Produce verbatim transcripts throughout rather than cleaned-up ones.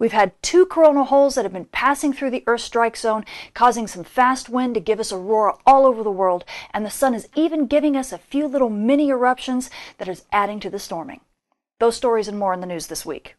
We've had two coronal holes that have been passing through the Earth strike zone, causing some fast wind to give us aurora all over the world, and the sun is even giving us a few little mini eruptions that is adding to the storming. Those stories and more in the news this week.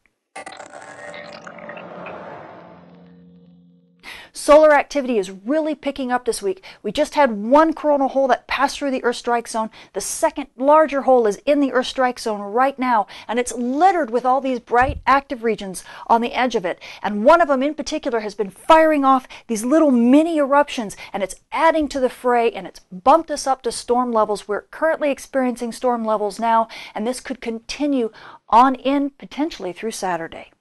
Solar activity is really picking up this week. We just had one coronal hole that passed through the Earth strike zone. The second larger hole is in the Earth strike zone right now, and it's littered with all these bright active regions on the edge of it. And one of them in particular has been firing off these little mini eruptions, and it's adding to the fray, and it's bumped us up to storm levels. We're currently experiencing storm levels now, and this could continue on in potentially through Saturday.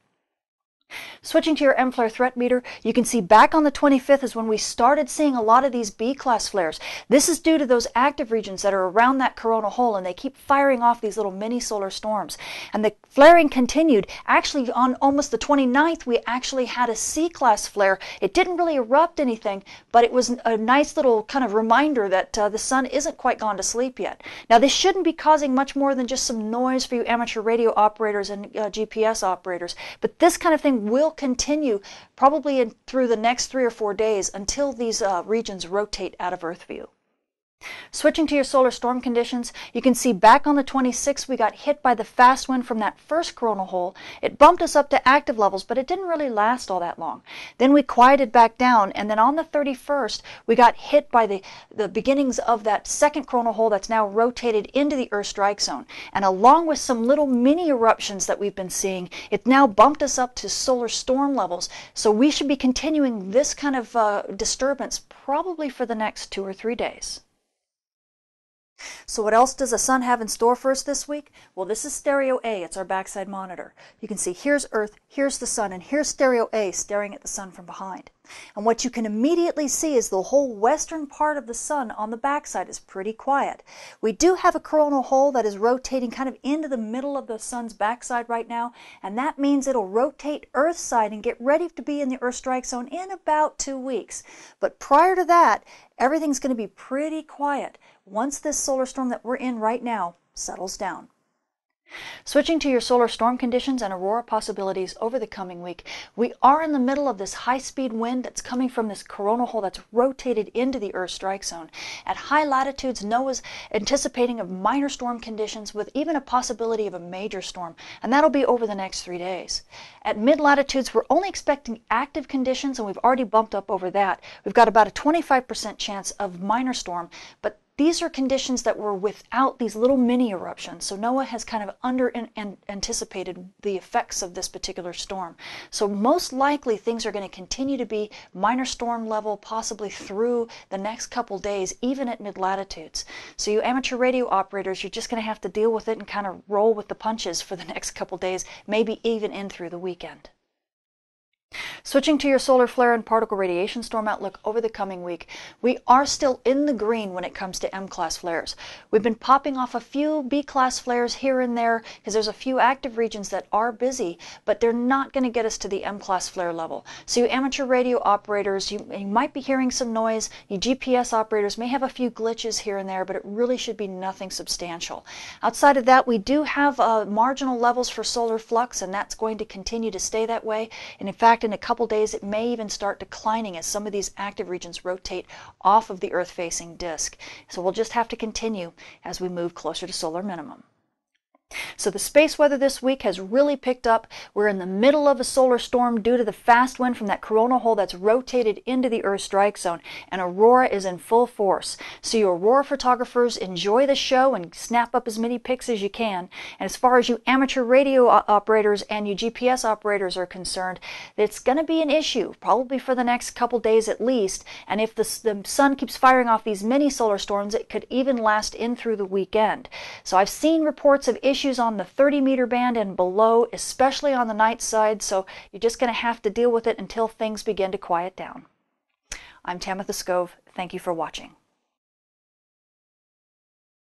Switching to your M-flare threat meter, you can see back on the twenty-fifth is when we started seeing a lot of these B-class flares. This is due to those active regions that are around that coronal hole, and they keep firing off these little mini solar storms. And the flaring continued. Actually, on almost the twenty-ninth, we actually had a C-class flare. It didn't really erupt anything, but it was a nice little kind of reminder that uh, the sun isn't quite gone to sleep yet. Now, this shouldn't be causing much more than just some noise for you amateur radio operators and uh, G P S operators, but this kind of thing will continue probably in, through the next three or four days until these uh, regions rotate out of Earth view. Switching to your solar storm conditions, you can see back on the twenty-sixth we got hit by the fast wind from that first coronal hole. It bumped us up to active levels, but it didn't really last all that long. Then we quieted back down, and then on the thirty-first we got hit by the, the beginnings of that second coronal hole that's now rotated into the Earth strike zone. And along with some little mini eruptions that we've been seeing, it now bumped us up to solar storm levels. So we should be continuing this kind of uh, disturbance probably for the next two or three days. So what else does the sun have in store for us this week? Well, this is Stereo A. It's our backside monitor. You can see here's Earth, here's the sun, and here's Stereo A staring at the sun from behind. And what you can immediately see is the whole western part of the sun on the backside is pretty quiet. We do have a coronal hole that is rotating kind of into the middle of the sun's backside right now, and that means it'll rotate Earth's side and get ready to be in the Earth strike zone in about two weeks. But prior to that, everything's going to be pretty quiet once this solar storm that we're in right now settles down. Switching to your solar storm conditions and aurora possibilities over the coming week, we are in the middle of this high-speed wind that's coming from this coronal hole that's rotated into the Earth strike zone. At high latitudes, NOAA's anticipating of minor storm conditions with even a possibility of a major storm, and that'll be over the next three days. At mid-latitudes, we're only expecting active conditions, and we've already bumped up over that. We've got about a twenty-five percent chance of minor storm, but these are conditions that were without these little mini eruptions, so NOAA has kind of under and anticipated the effects of this particular storm. So most likely things are going to continue to be minor storm level possibly through the next couple days, even at mid-latitudes. So you amateur radio operators, you're just going to have to deal with it and kind of roll with the punches for the next couple days, maybe even in through the weekend. Switching to your solar flare and particle radiation storm outlook over the coming week, we are still in the green when it comes to M-class flares. We've been popping off a few B-class flares here and there because there's a few active regions that are busy, but they're not going to get us to the M-class flare level. So you amateur radio operators, you, you might be hearing some noise. You G P S operators may have a few glitches here and there, but it really should be nothing substantial. Outside of that, we do have uh, marginal levels for solar flux, and that's going to continue to stay that way. And in fact, in a couple days, it may even start declining as some of these active regions rotate off of the Earth-facing disk. So we'll just have to continue as we move closer to solar minimum. So the space weather this week has really picked up. We're in the middle of a solar storm due to the fast wind from that coronal hole that's rotated into the Earth strike zone, and aurora is in full force. So you aurora photographers, enjoy the show and snap up as many pics as you can. And as far as you amateur radio operators and you G P S operators are concerned, it's going to be an issue probably for the next couple days at least. And if the, the sun keeps firing off these mini solar storms, it could even last in through the weekend. So I've seen reports of issues Issues on the thirty meter band and below, especially on the night side, so you're just going to have to deal with it until things begin to quiet down. I'm Tamitha Skov. Thank you for watching.